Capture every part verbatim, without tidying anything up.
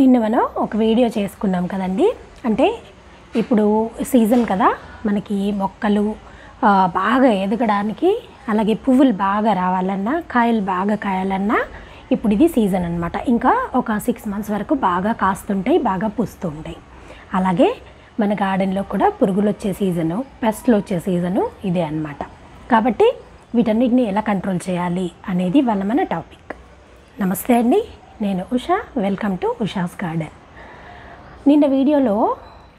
నిన్న మనం ఒక వీడియో చేసుకున్నాం కదండి. అంటే ఇప్పుడు సీజన్ కదా, మనకి మొక్కలు బాగా ఎదగడానికి, అలాగే పువ్వులు బాగా రావాలన్నా, కాయలు బాగా కాయాలన్నా ఇప్పుడు ఇది సీజన్ అన్నమాట. ఇంకా ఒక సిక్స్ మంత్స్ వరకు బాగా కాస్తుంటాయి, బాగా పూస్తూ ఉంటాయి. అలాగే మన గార్డెన్లో కూడా పురుగులు వచ్చే సీజను, పెస్ట్లు వచ్చే సీజను ఇదే అన్నమాట. కాబట్టి వీటన్నిటిని ఎలా కంట్రోల్ చేయాలి అనేది వాళ్ళ మన టాపిక్. నమస్తే అండి, నేను Usha. Welcome to Usha's garden. నిన్న వీడియోలో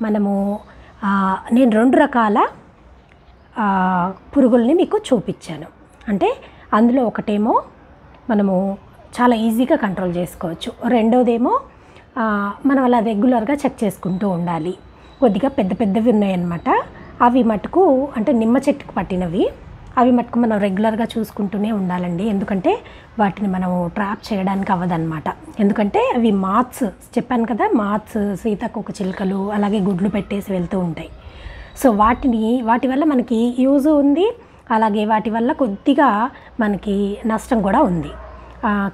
మనము నేను రెండు రకాల పురుగుల్ని మీకు చూపించాను. అంటే అందులో ఒకటేమో మనము చాలా ఈజీగా కంట్రోల్ చేసుకోవచ్చు, రెండోదేమో మనం అలా రెగ్యులర్గా చెక్ చేసుకుంటూ ఉండాలి. కొద్దిగా పెద్ద పెద్దవి ఉన్నాయన్నమాట. అవి మటుకు అంటే నిమ్మ చెట్టుకు పట్టినవి, అవి మటుకు మనం రెగ్యులర్గా చూసుకుంటూనే ఉండాలండి. ఎందుకంటే వాటిని మనం ట్రాప్ చేయడానికి అవ్వదన్నమాట. ఎందుకంటే అవి మాత్స్ చెప్పాను కదా, మాత్స్, సీతాకోక చిలుకలు, అలాగే గుడ్లు పెట్టేసి వెళ్తూ ఉంటాయి. సో వాటిని వాటి వల్ల మనకి యూజ్ ఉంది, అలాగే వాటి వల్ల కొద్దిగా మనకి నష్టం కూడా ఉంది.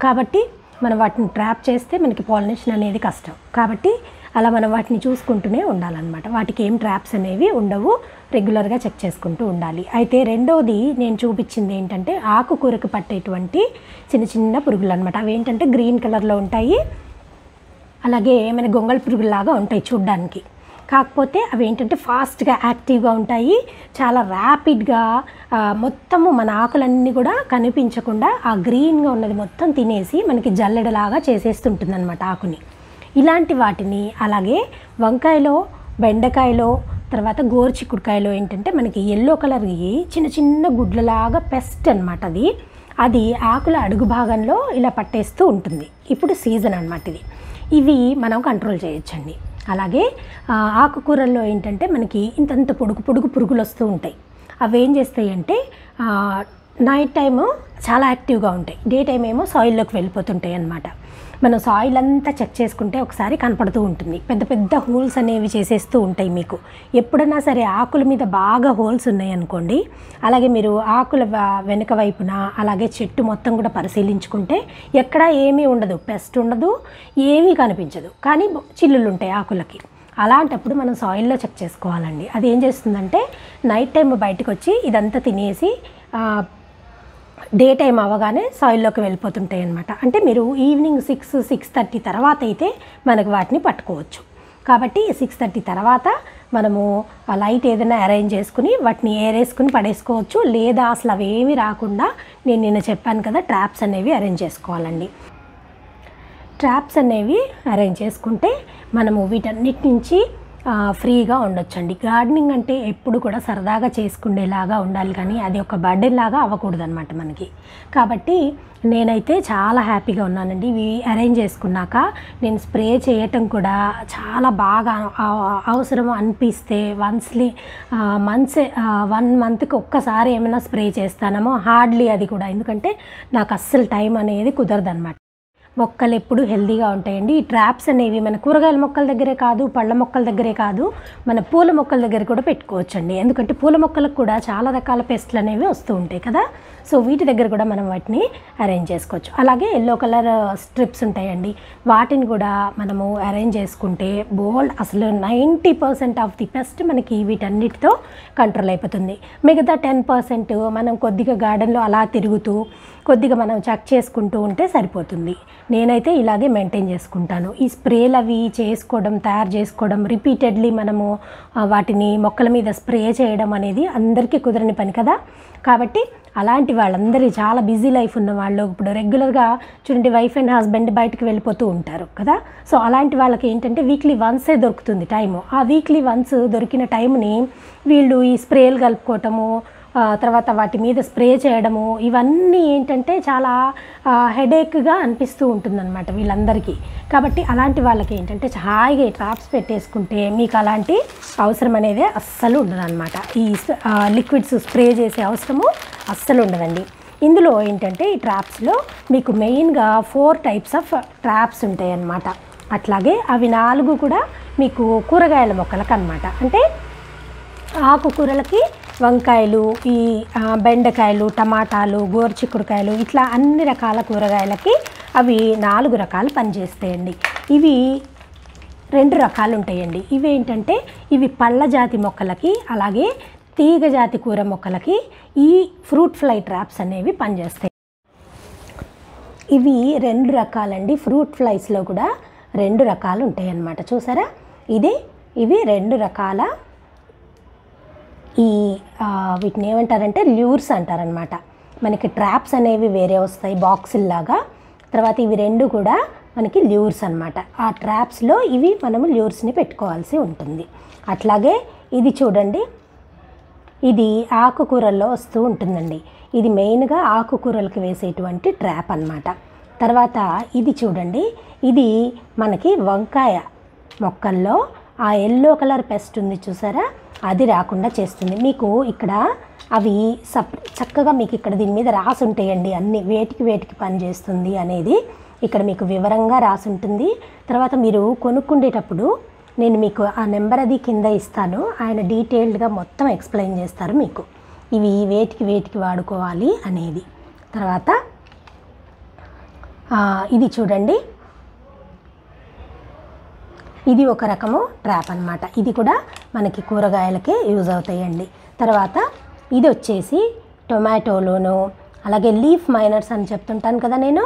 కాబట్టి మనం వాటిని ట్రాప్ చేస్తే మనకి పాలినేషన్ అనేది కష్టం. కాబట్టి అలా మనం వాటిని చూసుకుంటూనే ఉండాలన్నమాట. వాటికి ఏం ట్రాప్స్ అనేవి ఉండవు, రెగ్యులర్గా చెక్ చేసుకుంటూ ఉండాలి. అయితే రెండోది నేను చూపించింది ఏంటంటే ఆకుకూరకు పట్టేటువంటి చిన్న చిన్న పురుగులు అనమాట. అవి ఏంటంటే గ్రీన్ కలర్లో ఉంటాయి, అలాగే మన గొంగళ పురుగులాగా ఉంటాయి చూడ్డానికి. కాకపోతే అవి ఏంటంటే ఫాస్ట్గా యాక్టివ్గా ఉంటాయి, చాలా ర్యాపిడ్గా మొత్తము మన ఆకులన్నీ కూడా కనిపించకుండా ఆ గ్రీన్గా ఉన్నది మొత్తం తినేసి మనకి జల్లెడలాగా చేసేస్తుంటుంది అనమాట ఆకుని. ఇలాంటి వాటిని, అలాగే వంకాయలో, బెండకాయలో, తర్వాత గోరుచిక్కుడుకాయలో ఏంటంటే మనకి ఎల్లో కలర్వి చిన్న చిన్న గుడ్లలాగా పెస్ట్ అనమాట. అది అది ఆకుల అడుగు భాగంలో ఇలా పట్టేస్తూ ఉంటుంది. ఇప్పుడు సీజన్ అనమాట ఇది. ఇవి మనం కంట్రోల్ చేయొచ్చండి. అలాగే ఆకుకూరల్లో ఏంటంటే మనకి ఇంతంత పొడుగు పొడుగు పురుగులు వస్తూ ఉంటాయి. అవి ఏం చేస్తాయి అంటే నైట్ టైము చాలా యాక్టివ్గా ఉంటాయి, డే టైం ఏమో సాయిల్లోకి వెళ్ళిపోతుంటాయి అన్నమాట. మనం సాయిల్ అంతా చెక్ చేసుకుంటే ఒకసారి కనపడుతూ ఉంటుంది, పెద్ద పెద్ద హోల్స్ అనేవి చేసేస్తూ ఉంటాయి మీకు. ఎప్పుడన్నా సరే ఆకుల మీద బాగా హోల్స్ ఉన్నాయనుకోండి, అలాగే మీరు ఆకుల వెనుక వైపున అలాగే చెట్టు మొత్తం కూడా పరిశీలించుకుంటే ఎక్కడా ఏమీ ఉండదు, పెస్ట్ ఉండదు, ఏమీ కనిపించదు. కానీ చిల్లులు ఉంటాయి ఆకులకి. అలాంటప్పుడు మనం సాయిల్లో చెక్ చేసుకోవాలండి. అది ఏం చేస్తుందంటే నైట్ టైం బయటకు వచ్చి ఇదంతా తినేసి డే టైం అవగానే సాయిల్లోకి వెళ్ళిపోతుంటాయి అన్నమాట. అంటే మీరు ఈవినింగ్ సిక్స్ సిక్స్ థర్టీ తర్వాత అయితే మనకు వాటిని పట్టుకోవచ్చు. కాబట్టి సిక్స్ థర్టీ తర్వాత మనము లైట్ ఏదైనా అరేంజ్ చేసుకుని వాటిని ఏరేసుకుని పడేసుకోవచ్చు. లేదా అసలు అవి ఏమీ రాకుండా నేను నిన్న చెప్పాను కదా, ట్రాప్స్ అనేవి అరేంజ్ చేసుకోవాలండి. ట్రాప్స్ అనేవి అరేంజ్ చేసుకుంటే మనము వీటన్నిటి నుంచి ఫ్రీగా ఉండొచ్చండి. గార్డెనింగ్ అంటే ఎప్పుడు కూడా సరదాగా చేసుకునేలాగా ఉండాలి, కానీ అది ఒక బర్డెన్ లాగా అవ్వకూడదన్నమాట మనకి. కాబట్టి నేనైతే చాలా హ్యాపీగా ఉన్నానండి. ఇవి అరేంజ్ చేసుకున్నాక నేను స్ప్రే చేయటం కూడా చాలా బాగా అవసరం అనిపిస్తే వన్స్లీ మంత్స్ వన్ మంత్కి ఒక్కసారి ఏమైనా స్ప్రే చేస్తానేమో, హార్డ్లీ అది కూడా. ఎందుకంటే నాకు అస్సలు టైం అనేది కుదరదన్నమాట. మొక్కలు ఎప్పుడు హెల్దీగా ఉంటాయండి. ఈ ట్రాప్స్ అనేవి మన కూరగాయల మొక్కల దగ్గరే కాదు, పళ్ళ మొక్కల దగ్గరే కాదు, మన పూల మొక్కల దగ్గర కూడా పెట్టుకోవచ్చండి. ఎందుకంటే పూల మొక్కలకు కూడా చాలా రకాల పెస్ట్లు అనేవి వస్తూ ఉంటాయి కదా. సో వీటి దగ్గర కూడా మనం వాటిని అరేంజ్ చేసుకోవచ్చు. అలాగే ఎల్లో కలర్ స్ట్రిప్స్ ఉంటాయండి, వాటిని కూడా మనము అరేంజ్ చేసుకుంటే బోల్డ్ అసలు ninety percent of the pest మనకి వీటన్నిటితో కంట్రోల్ అయిపోతుంది. మిగతా టెన్ పర్సెంట్ మనం కొద్దిగా గార్డెన్లో అలా తిరుగుతూ కొద్దిగా మనం చెక్ చేసుకుంటూ ఉంటే సరిపోతుంది. నేనైతే ఇలాగే మెయింటైన్ చేసుకుంటాను. ఈ స్ప్రేలు అవి చేసుకోవడం, తయారు చేసుకోవడం, రిపీటెడ్లీ మనము వాటిని మొక్కల మీద స్ప్రే చేయడం అనేది అందరికీ కుదరని పని కదా. కాబట్టి అలాంటి వాళ్ళందరూ, చాలా బిజీ లైఫ్ ఉన్న వాళ్ళు, ఇప్పుడు రెగ్యులర్గా చూడండి వైఫ్ అండ్ హస్బెండ్ బయటకు వెళ్ళిపోతూ ఉంటారు కదా. సో అలాంటి వాళ్ళకి ఏంటంటే వీక్లీ వన్సే దొరుకుతుంది టైము. ఆ వీక్లీ వన్స్ దొరికిన టైంని వీళ్ళు ఈ స్ప్రేలు కలుపుకోవటము, తర్వాత వాటి మీద స్ప్రే చేయడము, ఇవన్నీ ఏంటంటే చాలా హెడేక్గా అనిపిస్తూ ఉంటుందన్నమాట వీళ్ళందరికీ. కాబట్టి అలాంటి వాళ్ళకి ఏంటంటే హాయిగా ట్రాప్స్ పెట్టేసుకుంటే మీకు అలాంటి అవసరం అనేది అస్సలు ఉండదన్నమాట. ఈ లిక్విడ్స్ స్ప్రే చేసే అవసరము అస్సలు ఉండదండి. ఇందులో ఏంటంటే ఈ ట్రాప్స్లో మీకు మెయిన్గా ఫోర్ టైప్స్ ఆఫ్ ట్రాప్స్ ఉంటాయన్నమాట. అట్లాగే అవి నాలుగు కూడా మీకు కూరగాయల మొక్కలకు అన్నమాట. అంటే ఆకుకూరలకి వంకాయలు, ఈ బెండకాయలు, టమాటాలు, గోరుచిక్కుడుకాయలు, ఇట్లా అన్ని రకాల కూరగాయలకి అవి నాలుగు రకాలు పనిచేస్తాయండి. ఇవి రెండు రకాలు ఉంటాయండి. ఇవి ఏంటంటే ఇవి పళ్ళ జాతి మొక్కలకి అలాగే తీగ జాతి కూర మొక్కలకి ఈ ఫ్రూట్ ఫ్లై ట్రాప్స్ అనేవి పనిచేస్తాయి. ఇవి రెండు రకాలండి. ఫ్రూట్ ఫ్లైస్లో కూడా రెండు రకాలు ఉంటాయి అన్నమాట. చూసారా, ఇది ఇవి రెండు రకాల ఈ వీటిని ఏమంటారంటే ల్యూర్స్ అంటారనమాట. మనకి ట్రాప్స్ అనేవి వేరే వస్తాయి బాక్సుల్లాగా, తర్వాత ఇవి రెండు కూడా మనకి ల్యూర్స్ అనమాట. ఆ ట్రాప్స్లో ఇవి మనము ల్యూర్స్ని పెట్టుకోవాల్సి ఉంటుంది. అట్లాగే ఇది చూడండి, ఇది ఆకుకూరల్లో వస్తూ ఉంటుందండి. ఇది మెయిన్గా ఆకుకూరలకు వేసేటువంటి ట్రాప్ అన్నమాట. తర్వాత ఇది చూడండి, ఇది మనకి వంకాయ మొక్కల్లో ఆ ఎల్లో కలర్ పెస్ట్ ఉంది చూసారా, అది రాకుండా చేస్తుంది. మీకు ఇక్కడ అవి సప్ చక్కగా మీకు ఇక్కడ దీని మీద రాసి ఉంటాయండి, అన్ని వేటికి వేటికి పని చేస్తుంది అనేది ఇక్కడ మీకు వివరంగా రాసి ఉంటుంది. తర్వాత మీరు కొనుక్కుండేటప్పుడు నేను మీకు ఆ నెంబర్ అది కింద ఇస్తాను, ఆయన డీటెయిల్డ్గా మొత్తం ఎక్స్ప్లెయిన్ చేస్తారు మీకు ఇవి వేటికి వేటికి వాడుకోవాలి అనేది. తర్వాత ఇది చూడండి, ఇది ఒక రకము ట్రాప్ అన్నమాట. ఇది కూడా మనకి కూరగాయలకే యూజ్ అవుతాయండి. తర్వాత ఇది వచ్చేసి టొమాటోలోను అలాగే లీఫ్ మైనర్స్ అని చెప్తుంటాను కదా నేను,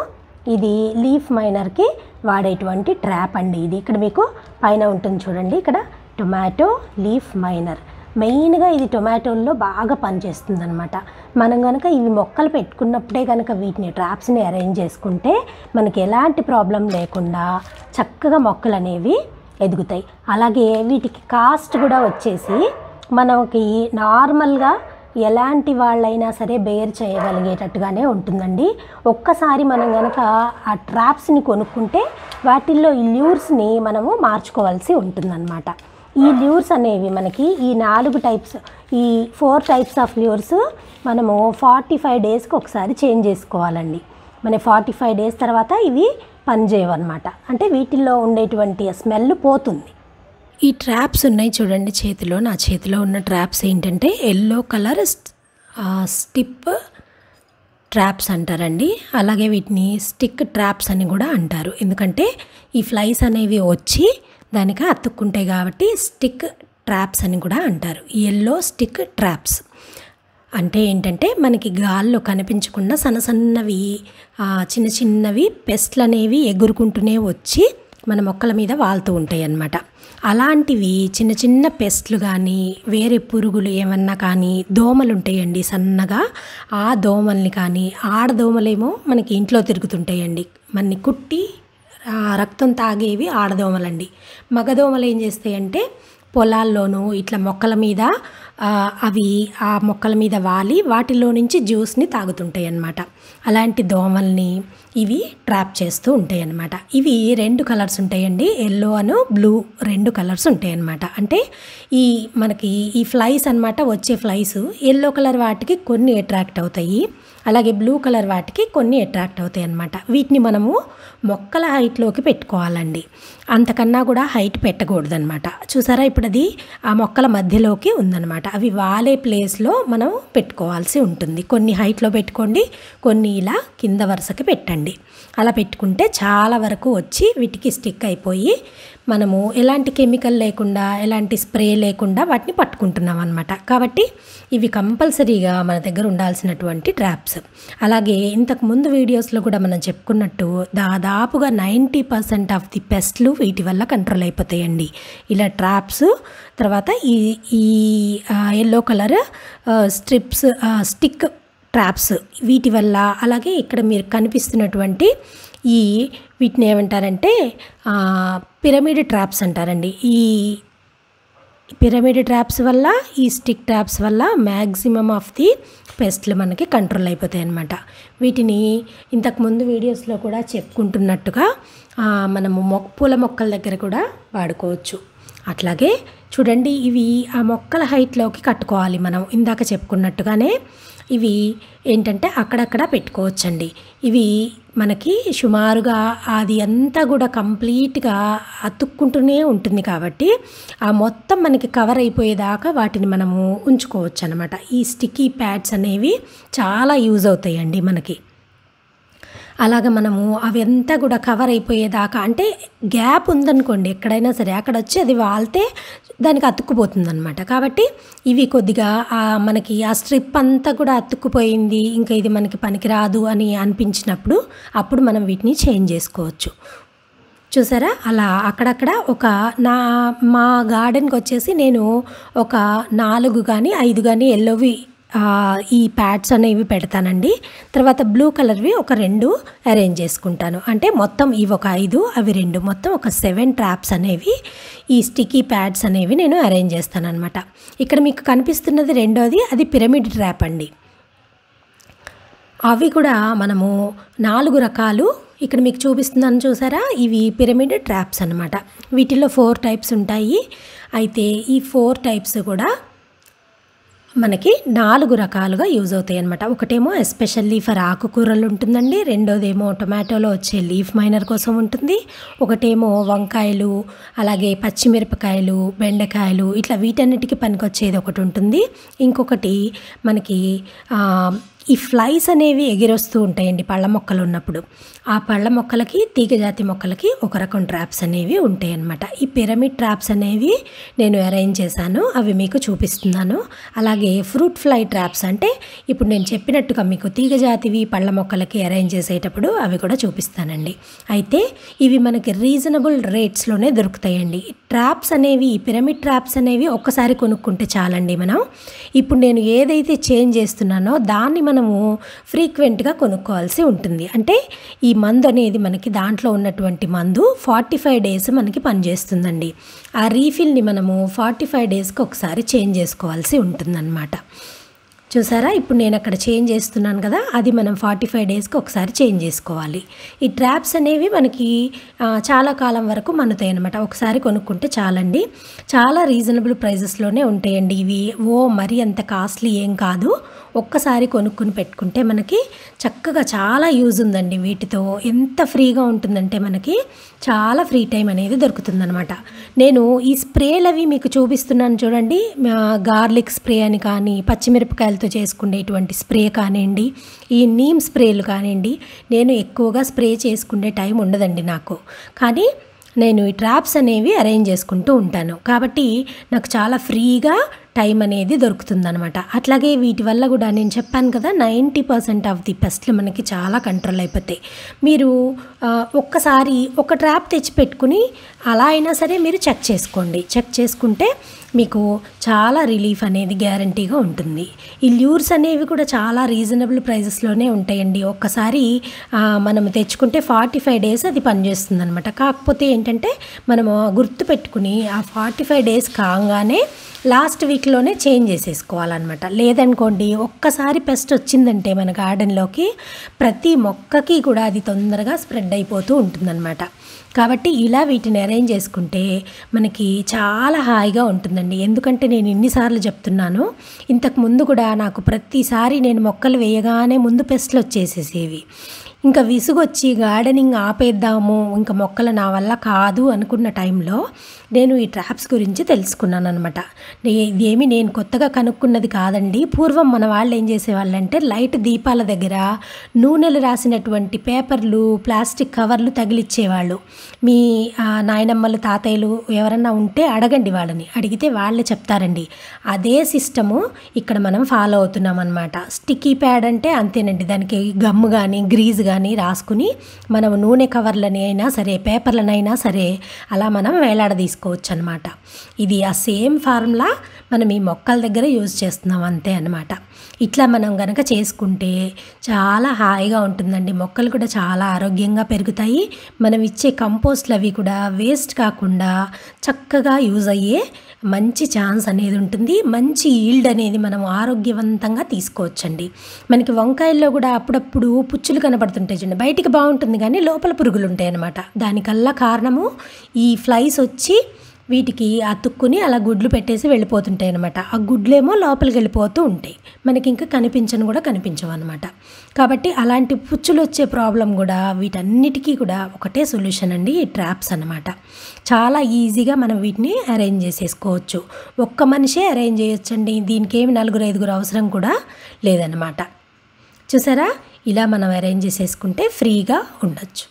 ఇది లీఫ్ మైనర్కి వాడేటువంటి ట్రాప్ అండి. ఇది ఇక్కడ మీకు పైన ఉంటుంది చూడండి, ఇక్కడ టొమాటో లీఫ్ మైనర్. మెయిన్గా ఇది టొమాటోల్లో బాగా పనిచేస్తుంది అనమాట. మనం కనుక ఇవి మొక్కలు పెట్టుకున్నప్పుడే కనుక వీటిని ట్రాప్స్ని అరేంజ్ చేసుకుంటే మనకి ఎలాంటి ప్రాబ్లం లేకుండా చక్కగా మొక్కలు అనేవి ఎదుగుతాయి. అలాగే వీటికి కాస్ట్ కూడా వచ్చేసి మనకి నార్మల్గా ఎలాంటి వాళ్ళైనా సరే బేర్ చేయగలిగేటట్టుగానే ఉంటుందండి. ఒక్కసారి మనం కనుక ఆ ట్రాప్స్ని కొనుక్కుంటే వాటిల్లో ఈ ల్యూర్స్ని మనము మార్చుకోవాల్సి ఉంటుందన్నమాట. ఈ ల్యూర్స్ అనేవి మనకి ఈ నాలుగు టైప్స్, ఈ ఫోర్ టైప్స్ ఆఫ్ ల్యూర్స్ మనము ఫార్టీ ఫైవ్ డేస్కి ఒకసారి చేంజ్ చేసుకోవాలండి. మన ఫార్టీ ఫైవ్ డేస్ తర్వాత ఇవి పనిచేయవన్నమాట, అంటే వీటిల్లో ఉండేటువంటి స్మెల్ పోతుంది. ఈ ట్రాప్స్ ఉన్నాయి చూడండి చేతిలో, నా చేతిలో ఉన్న ట్రాప్స్ ఏంటంటే ఎల్లో కలర్ స్టిప్ ట్రాప్స్ అంటారండి. అలాగే వీటిని స్టిక్ ట్రాప్స్ అని కూడా అంటారు, ఎందుకంటే ఈ ఫ్లైస్ అనేవి వచ్చి దానికి అతుక్కుంటాయి కాబట్టి స్టిక్ ట్రాప్స్ అని కూడా అంటారు. ఎల్లో స్టిక్ ట్రాప్స్ అంటే ఏంటంటే మనకి గాల్లో కనిపించకుండా సన్న సన్నవి చిన్న చిన్నవి పెస్ట్లు అనేవి ఎగురుకుంటూనే వచ్చి మన మొక్కల మీద వాళ్తూ ఉంటాయి అన్నమాట. అలాంటివి చిన్న చిన్న పెస్ట్లు కానీ వేరే పురుగులు ఏమన్నా కానీ దోమలు ఉంటాయండి సన్నగా, ఆ దోమల్ని కానీ ఆడదోమలేమో మనకి ఇంట్లో తిరుగుతుంటాయండి, మనని కుట్టి రక్తం తాగేవి ఆడదోమలండి. మగదోమలు ఏం చేస్తాయంటే పొలాల్లోనూ ఇట్లా మొక్కల మీద అవి ఆ మొక్కల మీద వాలి వాటిలో నుంచి జ్యూస్ని తాగుతుంటాయి అన్నమాట. అలాంటి దోమల్ని ఇవి ట్రాప్ చేస్తూ ఉంటాయి అన్నమాట. ఇవి రెండు కలర్స్ ఉంటాయండి, ఎల్లో అను బ్లూ రెండు కలర్స్ ఉంటాయి అన్నమాట. అంటే ఈ మనకి ఈ ఫ్లైస్ అన్నమాట, వచ్చే ఫ్లైస్ ఎల్లో కలర్ వాటికి కొన్ని అట్రాక్ట్ అవుతాయి, అలాగే బ్లూ కలర్ వాటికి కొన్ని అట్రాక్ట్ అవుతాయి అన్నమాట. వీటిని మనము మొక్కల హైట్లోకి పెట్టుకోవాలండి, అంతకన్నా కూడా హైట్ పెట్టకూడదు అన్నమాట. చూసారా, ఇప్పుడు అది ఆ మొక్కల మధ్యలోకి ఉందన్నమాట. అవి వాలే ప్లేస్లో మనం పెట్టుకోవాల్సి ఉంటుంది. కొన్ని హైట్లో పెట్టుకోండి, కొన్ని ఇలా కింద వరుసకి పెట్టండి. అలా పెట్టుకుంటే చాలా వరకు వచ్చి వీటికి స్టిక్ అయిపోయి మనము ఎలాంటి కెమికల్ లేకుండా ఎలాంటి స్ప్రే లేకుండా వాటిని పట్టుకుంటున్నాం అన్నమాట. కాబట్టి ఇవి కంపల్సరీగా మన దగ్గర ఉండాల్సినటువంటి ట్రాప్స్. అలాగే ఇంతకు ముందు వీడియోస్లో కూడా మనం చెప్పుకున్నట్టు దాదాపుగా నైంటీ పర్సెంట్ ఆఫ్ ది పెస్ట్లు వీటి వల్ల కంట్రోల్ అయిపోతాయండి. ఇలా ట్రాప్స్, తర్వాత ఈ ఈ yellow colour strips stick traps వీటి వల్ల, అలాగే ఇక్కడ మీరు కనిపిస్తున్నటువంటి ఈ వీటిని ఏమంటారంటే పిరమిడ్ ట్రాప్స్ అంటారండి. ఈ పిరమిడ్ ట్రాప్స్ వల్ల, ఈ స్టిక్ ట్రాప్స్ వల్ల మ్యాక్సిమం ఆఫ్ ది పెస్ట్లు మనకి కంట్రోల్ అయిపోతాయి అన్నమాట. వీటిని ఇంతకుముందు వీడియోస్లో కూడా చెప్పుకుంటున్నట్టుగా మనము మొక్క పూల మొక్కల దగ్గర కూడా వాడుకోవచ్చు. అట్లాగే చూడండి, ఇవి ఆ మొక్కల హైట్లోకి కట్టుకోవాలి మనం. ఇందాక చెప్పుకున్నట్టుగానే ఇవి ఏంటంటే అక్కడక్కడ పెట్టుకోవచ్చండి. ఇవి మనకి సుమారుగా అది అంతా కూడా కంప్లీట్గా అతుక్కుంటూనే ఉంటుంది కాబట్టి ఆ మొత్తం మనకి కవర్ అయిపోయేదాకా వాటిని మనము ఉంచుకోవచ్చు అన్నమాట. ఈ స్టిక్కీ ప్యాడ్స్ అనేవి చాలా యూజ్ అవుతాయండి మనకి. అలాగ మనము అవంతా కూడా కవర్ అయిపోయేదాకా, అంటే గ్యాప్ ఉందనుకోండి ఎక్కడైనా సరే అక్కడ వచ్చి అది వాలితే దానికి అతుక్కుపోతుందన్నమాట. కాబట్టి ఇవి కొద్దిగా మనకి ఆ స్ట్రిప్ అంతా కూడా అతుక్కుపోయింది ఇంకా ఇది మనకి పనికిరాదు అని అనిపించినప్పుడు అప్పుడు మనం వీటిని చేంజ్ చేసుకోవచ్చు. చూసారా అలా అక్కడక్కడ ఒక నా మా గార్డెన్కి వచ్చేసి నేను ఒక నాలుగు కానీ ఐదు కానీ ఎల్లోవి ఈ ప్యాడ్స్ అనేవి పెడతానండి. తర్వాత బ్లూ కలర్వి ఒక రెండు అరేంజ్ చేసుకుంటాను. అంటే మొత్తం ఇవి ఒక ఐదు అవి రెండు మొత్తం ఒక సెవెన్ ట్రాప్స్ అనేవి ఈ స్టిక్కీ ప్యాడ్స్ అనేవి నేను అరేంజ్ చేస్తాను అనమాట. ఇక్కడ మీకు కనిపిస్తున్నది రెండోది, అది పిరమిడ్ ట్రాప్ అండి. అవి కూడా మనము నాలుగు రకాలు ఇక్కడ మీకు చూపిస్తున్నాను చూసారా, ఇవి పిరమిడ్ ట్రాప్స్ అనమాట. వీటిల్లో ఫోర్ టైప్స్ ఉంటాయి. అయితే ఈ ఫోర్ టైప్స్ కూడా మనకి నాలుగు రకాలుగా యూజ్ అవుతాయి అన్నమాట. ఒకటేమో ఎస్పెషల్లీ ఫర్ ఆకుకూరలు ఉంటుందండి, రెండోదేమో టొమాటోలో వచ్చే లీఫ్ మైనర్ కోసం ఉంటుంది, ఒకటేమో వంకాయలు అలాగే పచ్చిమిరపకాయలు బెండకాయలు ఇట్లా వీటన్నిటికీ పనికొచ్చేది ఒకటి ఉంటుంది, ఇంకొకటి మనకి ఈ ఫ్లైస్ అనేవి ఎగిరొస్తూ ఉంటాయండి పళ్ళ మొక్కలు ఉన్నప్పుడు, ఆ పళ్ళ మొక్కలకి తీగజాతి మొక్కలకి ఒక రకం ట్రాప్స్ అనేవి ఉంటాయి అన్నమాట. ఈ పిరమిడ్ ట్రాప్స్ అనేవి నేను అరేంజ్ చేశాను, అవి మీకు చూపిస్తున్నాను. అలాగే ఫ్రూట్ ఫ్లై ట్రాప్స్ అంటే ఇప్పుడు నేను చెప్పినట్టుగా మీకు తీగజాతివి పళ్ళ మొక్కలకి అరేంజ్ చేసేటప్పుడు అవి కూడా చూపిస్తానండి. అయితే ఇవి మనకి రీజనబుల్ రేట్స్లోనే దొరుకుతాయండి. ట్రాప్స్ అనేవి ఈ పిరమిడ్ ట్రాప్స్ అనేవి ఒక్కసారి కొనుక్కుంటే చాలండి. మనం ఇప్పుడు నేను ఏదైతే చేంజ్ చేస్తున్నానో దాన్ని మనము ఫ్రీక్వెంట్గా కొనుక్కోవాల్సి ఉంటుంది. అంటే ఈ మందు అనేది మనకి దాంట్లో ఉన్నటువంటి మందు ఫార్టీ ఫైవ్ డేస్ మనకి పనిచేస్తుందండి. ఆ రీఫిల్ని మనము ఫార్టీ ఫైవ్ డేస్కి ఒకసారి చేంజ్ చేసుకోవాల్సి ఉంటుందన్నమాట. చూసారా ఇప్పుడు నేను అక్కడ చేంజ్ చేస్తున్నాను కదా, అది మనం ఫార్టీ ఫైవ్ డేస్కి ఒకసారి చేంజ్ చేసుకోవాలి. ఈ ట్రాప్స్ అనేవి మనకి చాలా కాలం వరకు మన్నుతాయి అనమాట. ఒకసారి కొనుక్కుంటే చాలండి, చాలా రీజనబుల్ ప్రైజెస్లోనే ఉంటాయండి. ఇవి ఓ మరీ అంత కాస్ట్లీ ఏం కాదు, ఒక్కసారి కొనుక్కుని పెట్టుకుంటే మనకి చక్కగా చాలా యూజ్ ఉందండి. వీటితో ఎంత ఫ్రీగా ఉంటుందంటే మనకి చాలా ఫ్రీ టైం అనేది దొరుకుతుందనమాట. నేను ఈ స్ప్రేలు అవి మీకు చూపిస్తున్నాను చూడండి, గార్లిక్ స్ప్రే అని కానీ పచ్చిమిరపకాయలతో చేసుకునేటువంటి స్ప్రే కానివ్వండి, ఈ నీమ్ స్ప్రేలు కానివ్వండి, నేను ఎక్కువగా స్ప్రే చేసుకునే టైం ఉండదండి నాకు, కానీ నేను ఈ ట్రాప్స్ అనేవి అరేంజ్ చేసుకుంటూ ఉంటాను కాబట్టి నాకు చాలా ఫ్రీగా టైం అనేది దొరుకుతుందనమాట. అట్లాగే వీటి వల్ల కూడా నేను చెప్పాను కదా నైంటీ పర్సెంట్ ఆఫ్ ది పెస్ట్లు మనకి చాలా కంట్రోల్ అయిపోతాయి. మీరు ఒక్కసారి ఒక ట్రాప్ తెచ్చిపెట్టుకుని అలా అయినా సరే మీరు చెక్ చేసుకోండి. చెక్ చేసుకుంటే మీకు చాలా రిలీఫ్ అనేది గ్యారంటీగా ఉంటుంది. ఈ ల్యూర్స్ అనేవి కూడా చాలా రీజనబుల్ ప్రైజెస్లోనే ఉంటాయండి. ఒక్కసారి మనం తెచ్చుకుంటే ఫార్టీ ఫైవ్ డేస్ అది పనిచేస్తుంది అనమాట. కాకపోతే ఏంటంటే మనము గుర్తుపెట్టుకుని ఆ ఫార్టీ ఫైవ్ డేస్ కాగానే లాస్ట్ వీక్లోనే చేంజ్ చేసేసుకోవాలన్నమాట. లేదనుకోండి ఒక్కసారి పెస్ట్ వచ్చిందంటే మన గార్డెన్లోకి ప్రతి మొక్కకి కూడా అది తొందరగా స్ప్రెడ్ అయిపోతూ ఉంటుందన్నమాట. కాబట్టి ఇలా వీటిని అరేంజ్ చేసుకుంటే మనకి చాలా హాయిగా ఉంటుందండి. ఎందుకంటే నేను ఇన్నిసార్లు చెప్తున్నాను, ఇంతకు ముందు కూడా నాకు ప్రతిసారి నేను మొక్కలు వేయగానే ముందు పెస్ట్లు వచ్చేసేసేవి. ఇంకా విసుగొచ్చి గార్డెనింగ్ ఆపేద్దాము ఇంకా మొక్కలు నా వల్ల కాదు అనుకున్న టైంలో నేను ఈ ట్రాప్స్ గురించి తెలుసుకున్నాను అనమాట. ఇదేమి నేను కొత్తగా కనుక్కున్నది కాదండి. పూర్వం మన వాళ్ళు ఏం చేసేవాళ్ళు అంటే లైట్ దీపాల దగ్గర నూనెలు రాసినటువంటి పేపర్లు ప్లాస్టిక్ కవర్లు తగిలిచ్చేవాళ్ళు. మీ నాయనమ్మలు తాతయ్యలు ఎవరన్నా ఉంటే అడగండి వాళ్ళని, అడిగితే వాళ్ళు చెప్తారండి. అదే సిస్టము ఇక్కడ మనం ఫాలో అవుతున్నాం అనమాట. స్టిక్కీ ప్యాడ్ అంటే అంతేనండి, దానికి గమ్ కానీ గ్రీజ్ కానీ రాసుకుని మనం నూనె కవర్లని అయినా సరే పేపర్లనైనా సరే అలా మనం వేలాడ తీసుకోవచ్చు అనమాట. ఇది ఆ సేమ్ ఫార్ములా మనం ఈ మొక్కల దగ్గర యూజ్ చేస్తున్నాం అంతే అనమాట. ఇట్లా మనం కనుక చేసుకుంటే చాలా హాయిగా ఉంటుందండి. మొక్కలు కూడా చాలా ఆరోగ్యంగా పెరుగుతాయి. మనం ఇచ్చే కంపోస్ట్లు అవి కూడా వేస్ట్ కాకుండా చక్కగా యూజ్ అయ్యే మంచి ఛాన్స్ అనేది ఉంటుంది. మంచి ఈల్డ్ అనేది మనం ఆరోగ్యవంతంగా తీసుకోవచ్చండి. మనకి వంకాయల్లో కూడా అప్పుడప్పుడు పుచ్చులు కనబడుతుంటాయి చూడండి, బయటికి బాగుంటుంది కానీ లోపల పురుగులు ఉంటాయి అన్నమాట. దానికల్లా కారణము ఈ ఫ్లైస్ వచ్చి వీటికి అతుక్కుని అలా గుడ్లు పెట్టేసి వెళ్ళిపోతుంటాయి అనమాట. ఆ గుడ్లేమో లోపలికి వెళ్ళిపోతూ ఉంటాయి, మనకి ఇంకా కనిపించను కూడా కనిపించవు అనమాట. కాబట్టి అలాంటి పుచ్చులు వచ్చే ప్రాబ్లం కూడా వీటన్నిటికీ కూడా ఒకటే సొల్యూషన్ అండి ఈ ట్రాప్స్ అనమాట. చాలా ఈజీగా మనం వీటిని అరేంజ్ చేసేసుకోవచ్చు. ఒక్క మనిషే అరేంజ్ చేయొచ్చండి, దీనికి ఏమి నలుగురు ఐదుగురు అవసరం కూడా లేదనమాట. చూసారా ఇలా మనం అరేంజ్ చేసేసుకుంటే ఫ్రీగా ఉండొచ్చు.